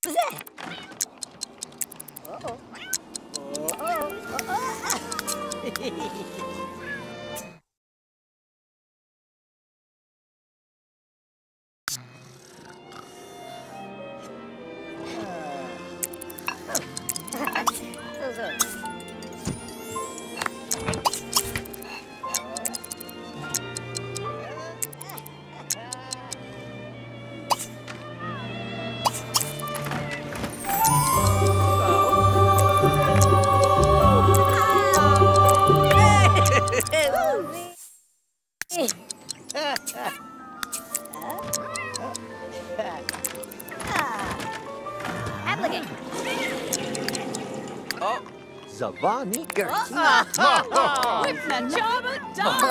Zavani Gertz. With the job of dog.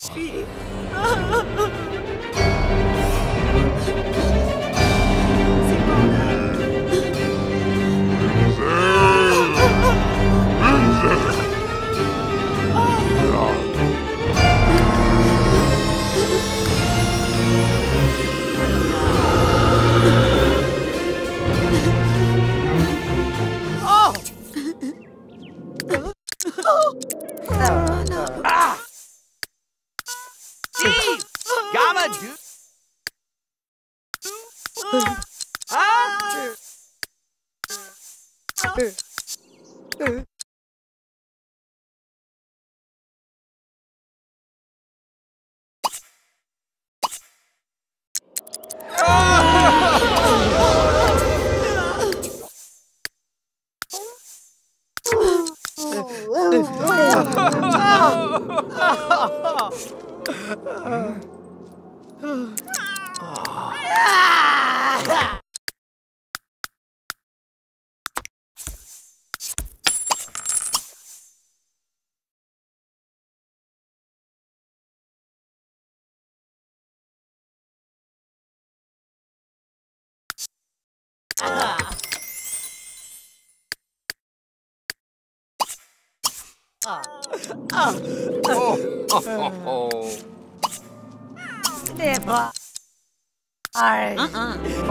Speedy. I'ma do. Never. I. Oh.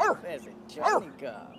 Oh, there's a Johnny girl.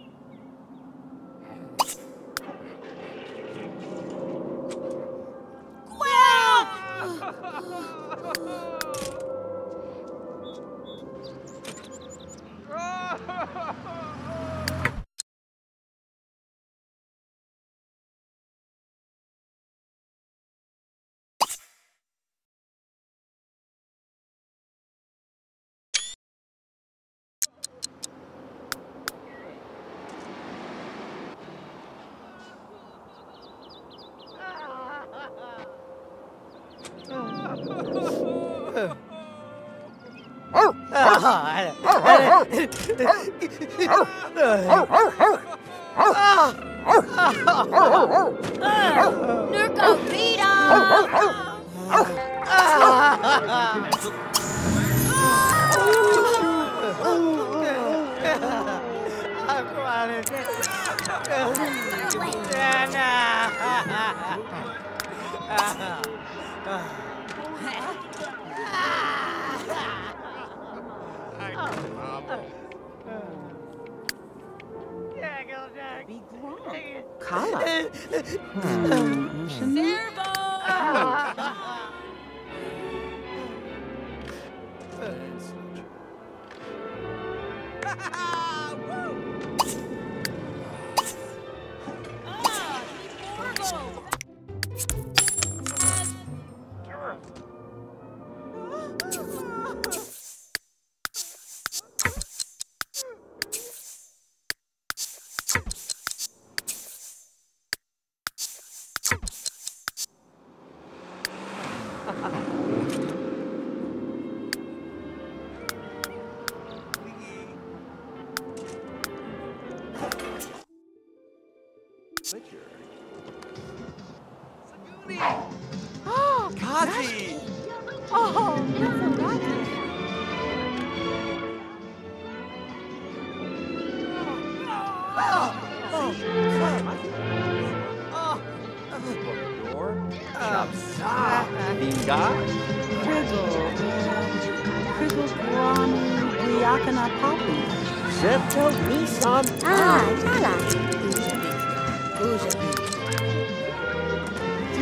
Who's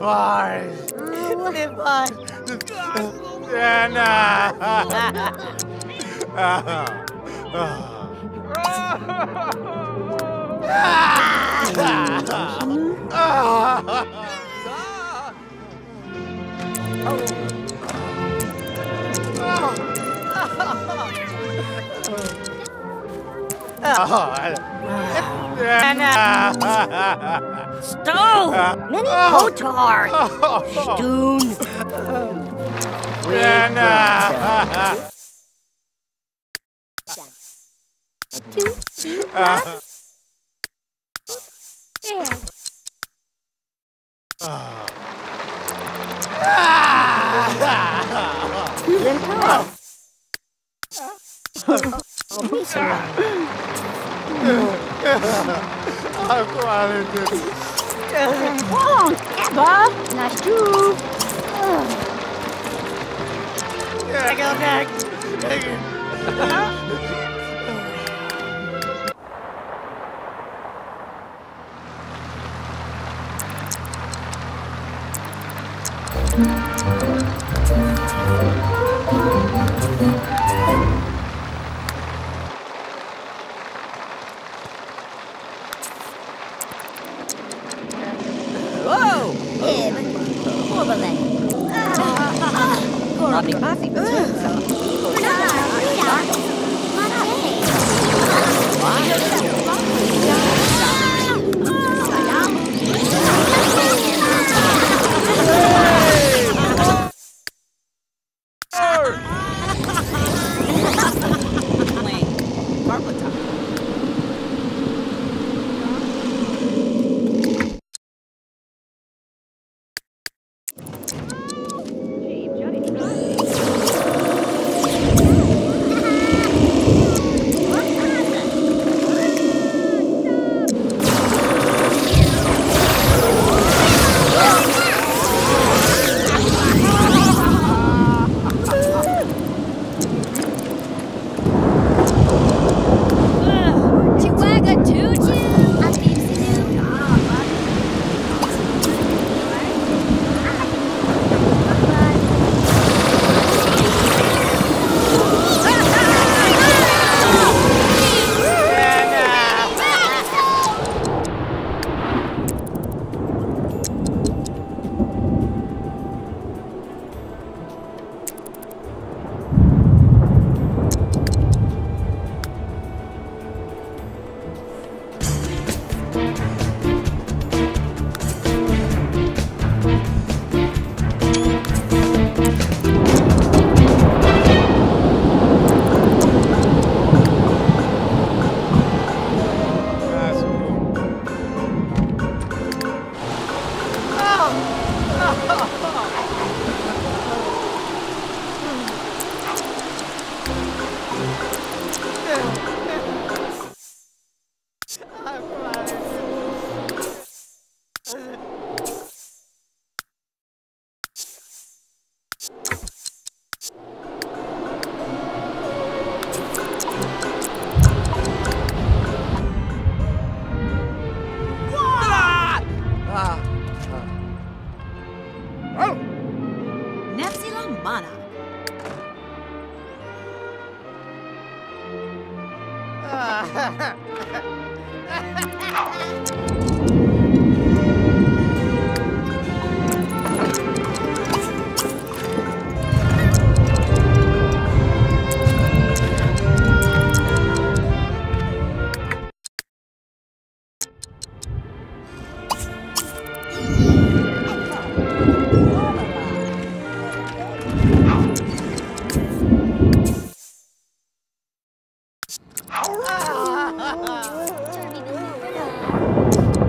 Goodbye. Goodbye. Stone! Mini Potar! Stone! I'm crying. Bob, nice to. I got back. Turn me the